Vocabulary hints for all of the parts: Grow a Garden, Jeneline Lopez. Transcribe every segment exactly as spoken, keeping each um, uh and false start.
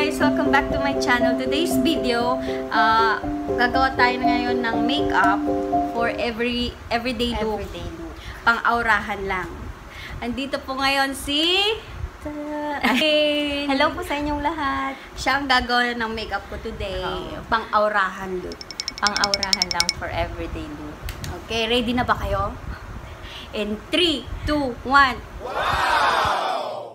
guys! Welcome back to my channel. Today's video, uh, gagawa tayo ngayon ng makeup for every everyday look. Everyday look. Pang-aurahan lang. Andito po ngayon si... Hello po sa inyong lahat. Siya ang gagawa ng makeup ko today. Oh. Pang-aurahan look. Pang-aurahan lang for everyday look. Okay, ready na ba kayo? In three, two, one. Wow!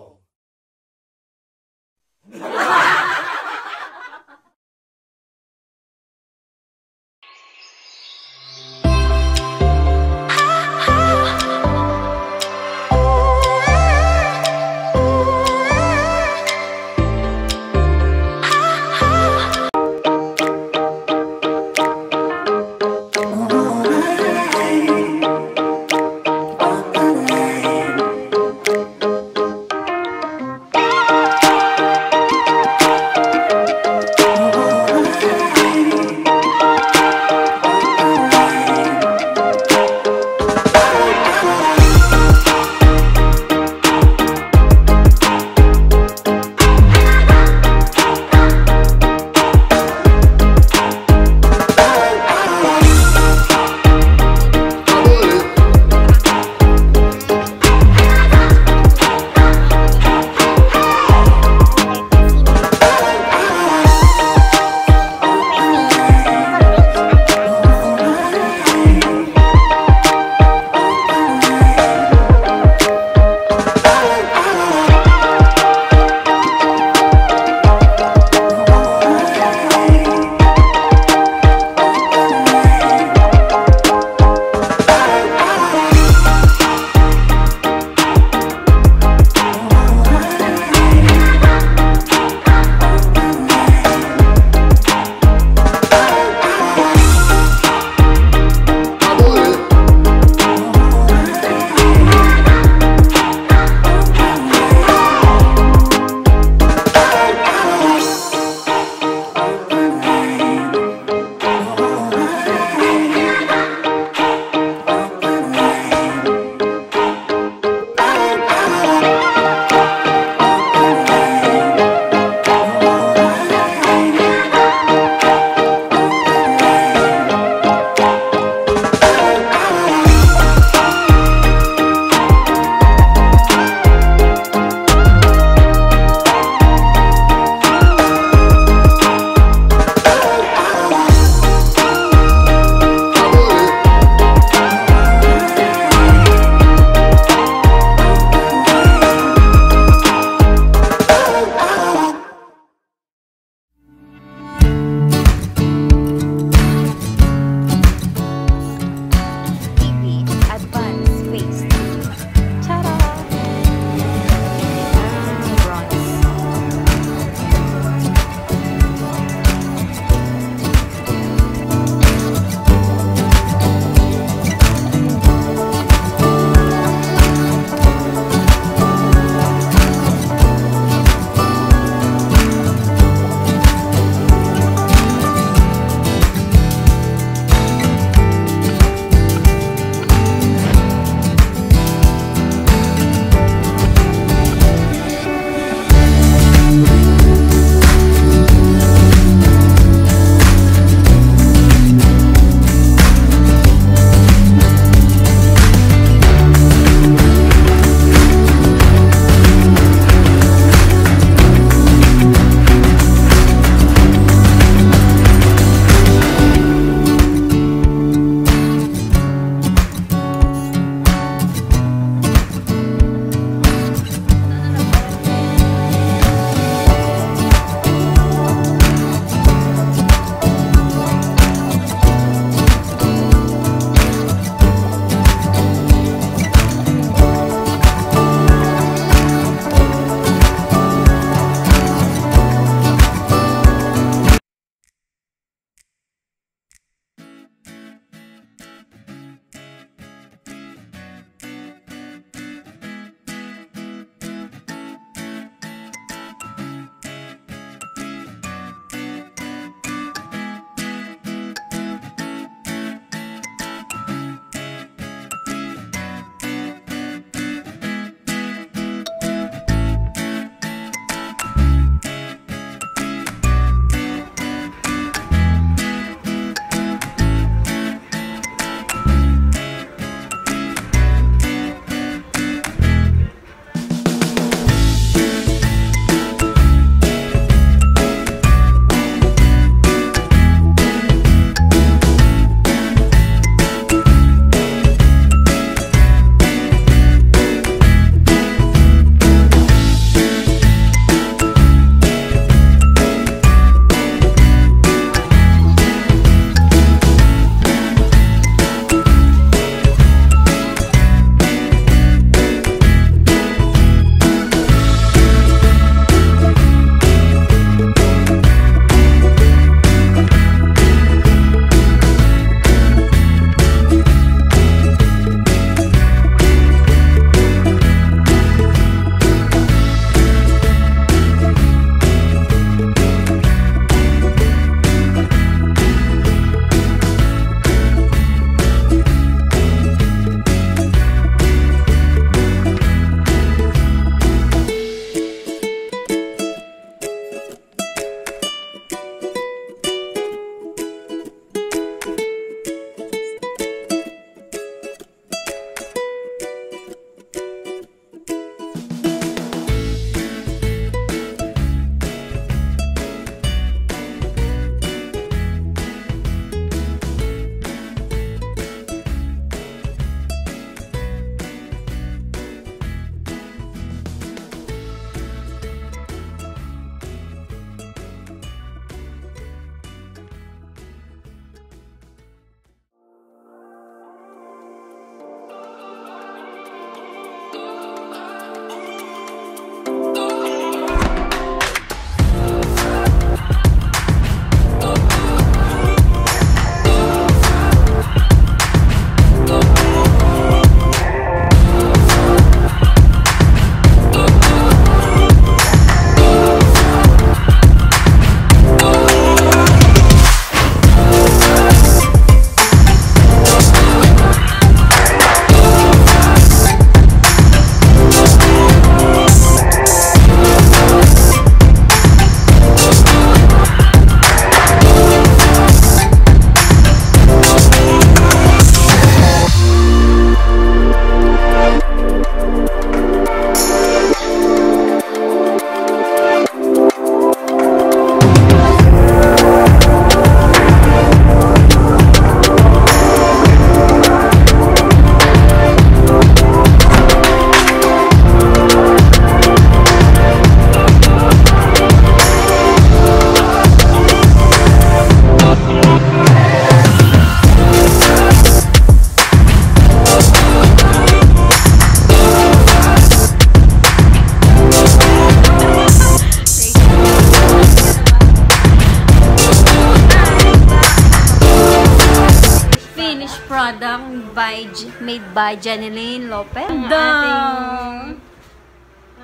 by, made by Jeneline Lopez. Ang ating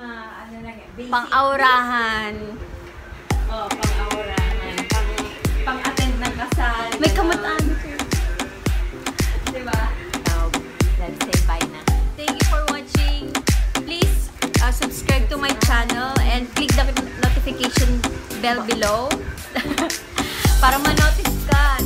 uh, ano lang, basic, pang-aurahan. Oh, pang-aurahan. Pang-attend ng kasal. May kamutan. Diba? So, let's say bye na. Thank you for watching. Please uh, subscribe to my channel and click the notification bell below para ma-notice ka.